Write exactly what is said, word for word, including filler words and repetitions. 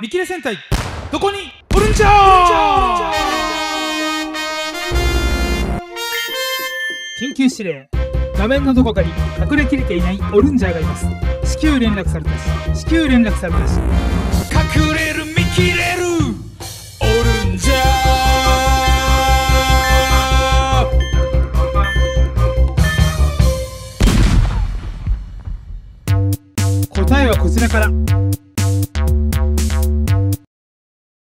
見切れ戦隊どこにおるんちゃー。緊急指令。画面のどこかに隠れきれていないオルンジャーがいます。至急連絡されたし、至急連絡されたし。隠れる見切れるオルンジャー。答えはこちらから。